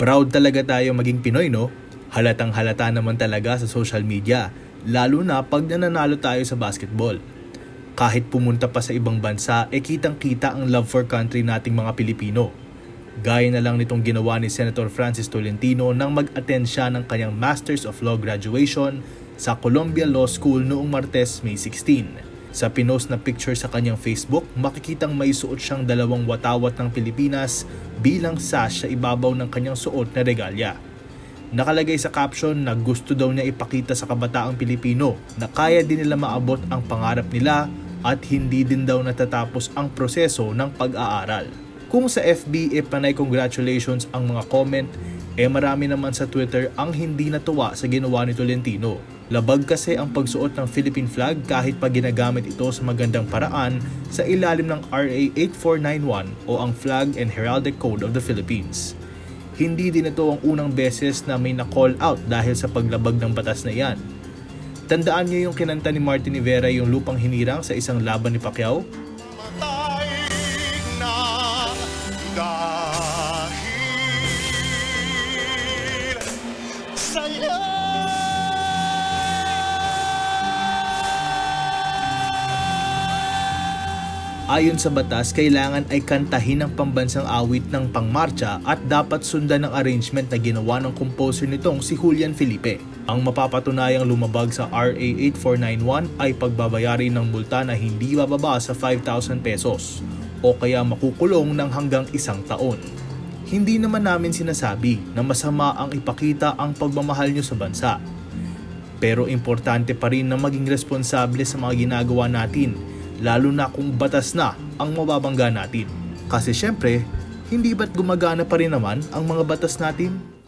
Proud talaga tayo maging Pinoy, no? Halatang halata naman talaga sa social media, lalo na pag nananalo tayo sa basketball. Kahit pumunta pa sa ibang bansa, kitang-kita ang love for country nating mga Pilipino. Gaya na lang nitong ginawa ni Senator Francis Tolentino nang mag-attend siya ng kanyang Masters of Law graduation sa Columbia Law School noong Martes, May 16. Sa pinost na picture sa kanyang Facebook, makikitang may suot siyang dalawang watawat ng Pilipinas bilang sash sa ibabaw ng kanyang suot na regalya. Nakalagay sa caption na gusto daw niya ipakita sa kabataang Pilipino na kaya din nila maabot ang pangarap nila at hindi din daw natatapos ang proseso ng pag-aaral. Kung sa FB panay congratulations ang mga comment, marami naman sa Twitter ang hindi natuwa sa ginawa ni Tolentino. Labag kasi ang pagsuot ng Philippine flag kahit pa ginagamit ito sa magandang paraan sa ilalim ng RA 8491 o ang Flag and Heraldic Code of the Philippines. Hindi din ito ang unang beses na may na-call out dahil sa paglabag ng batas na yan. Tandaan niyo yung kinanta ni Martin Nievera yung Lupang Hinirang sa isang laban ni Pacquiao? Ayon sa batas, kailangan ay kantahin ang pambansang awit ng pangmarcha at dapat sundan ang arrangement na ginawa ng composer nitong si Julian Felipe. Ang mapapatunayang lumabag sa RA 8491 ay pagbabayari ng multa na hindi bababa sa 5,000 pesos o kaya makukulong ng hanggang 1 taon. Hindi naman namin sinasabi na masama ang ipakita ang pagmamahal nyo sa bansa. Pero importante pa rin na maging responsable sa mga ginagawa natin, lalo na kung batas na ang mababangga natin. Kasi syempre, hindi ba't gumagana pa rin naman ang mga batas natin?